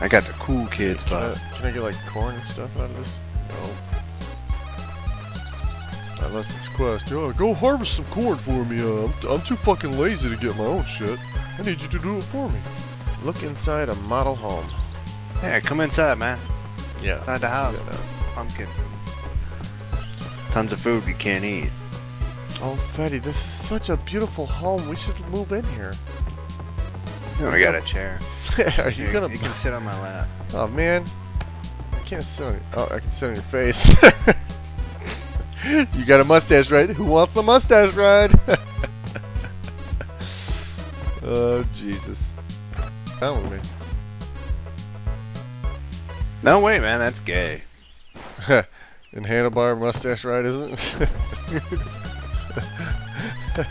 I got the cool kids, but can I get like corn and stuff out of this? No. Unless it's a quest. Yo, go harvest some corn for me. I'm too fucking lazy to get my own shit. I need you to do it for me. Look inside a model home. Yeah, come inside, man. Yeah. Inside the house. Pumpkins. Tons of food you can't eat. Oh, Freddy, this is such a beautiful home. We should move in here. Oh, I got a chair. Are you gonna? You can sit on my lap. Oh man, I can't sit on. Oh, I can sit on your face. You got a mustache, right? Who wants the mustache ride? Oh Jesus! Follow me. No way, man. That's gay. And handlebar mustache ride, isn't it?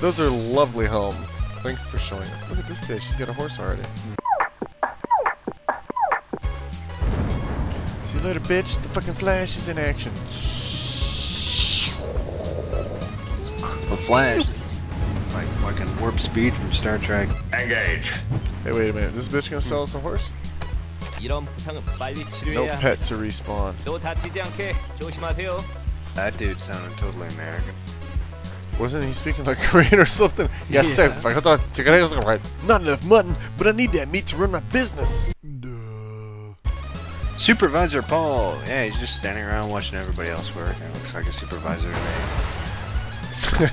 Those are lovely homes. Thanks for showing up. Look at this bitch, she's got a horse already. See you later, bitch. The fucking Flash is in action. The Flash? It's like fucking warp speed from Star Trek. Engage. Hey, wait a minute. This bitch gonna sell us a horse? No pet to respawn. That dude sounded totally American. Wasn't he speaking like Korean or something? Yes, yeah. I thought today I was gonna write. Not enough mutton, but I need that meat to run my business. Duh. Supervisor Paul. Yeah, he's just standing around watching everybody else work. It looks like a supervisor to me.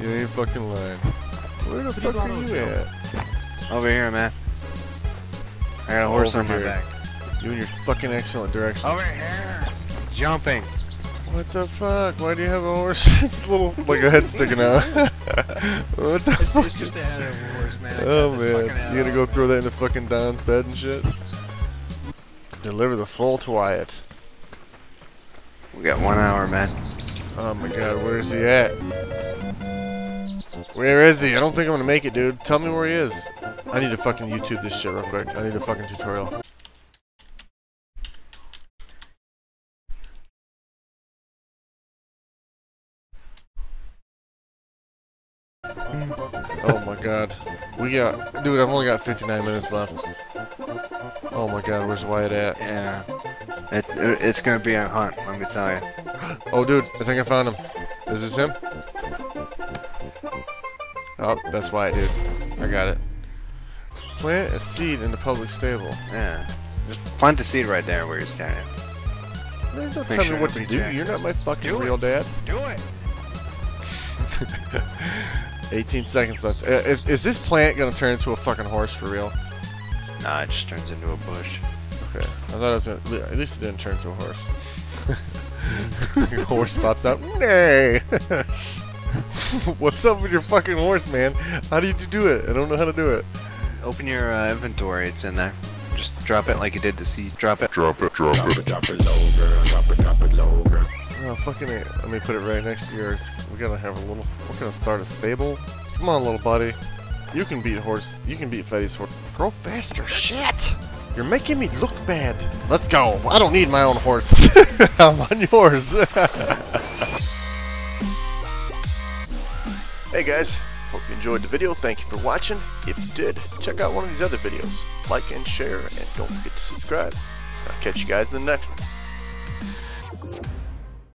You ain't fucking lying. Where the fuck are you at? Over here, man. I got a horse on my back. You and your fucking excellent directions. Over here. Jumping. What the fuck? Why do you have a horse? It's a little like a head sticking out. What the fuck? It's just a head of a horse, man. Oh man, you gotta go throw that into fucking Don's bed and shit. Deliver the foal to Wyatt. We got 1 hour, man. Oh my god, where is he at? Where is he? I don't think I'm gonna make it, dude. Tell me where he is. I need to fucking YouTube this shit real quick. I need a fucking tutorial. Oh my god. We got... Dude, I've only got 59 minutes left. Oh my god, where's Wyatt at? Yeah. It's gonna be a hunt, let me tell you. Oh dude, I think I found him. Is this him? Oh, that's Wyatt, dude. I got it. Plant a seed in the public stable. Yeah. Just plant the seed right there where you're standing. Man, don't tell me what to do. You're not my fucking real dad. Do it! 18 seconds left. Is this plant gonna turn into a fucking horse for real? Nah, it just turns into a bush. Okay. I thought it was gonna... At least it didn't turn into a horse. Your horse pops out. Nay! What's up with your fucking horse, man? How did you do it? I don't know how to do it. Open your inventory. It's in there. Just drop it like you did the seed. Drop it. Drop it. Drop it. Drop it low, girl. Drop it. Drop it low, girl. Oh, fucking it. Let me put it right next to yours. We gotta have a little... We're gonna start a stable. Come on, little buddy. You can beat horse. You can beat Fetty's horse. Grow faster. Shit! You're making me look bad. Let's go. I don't need my own horse. I'm on yours. Hey, guys. Hope you enjoyed the video. Thank you for watching. If you did, check out one of these other videos. Like and share, and don't forget to subscribe. I'll catch you guys in the next one.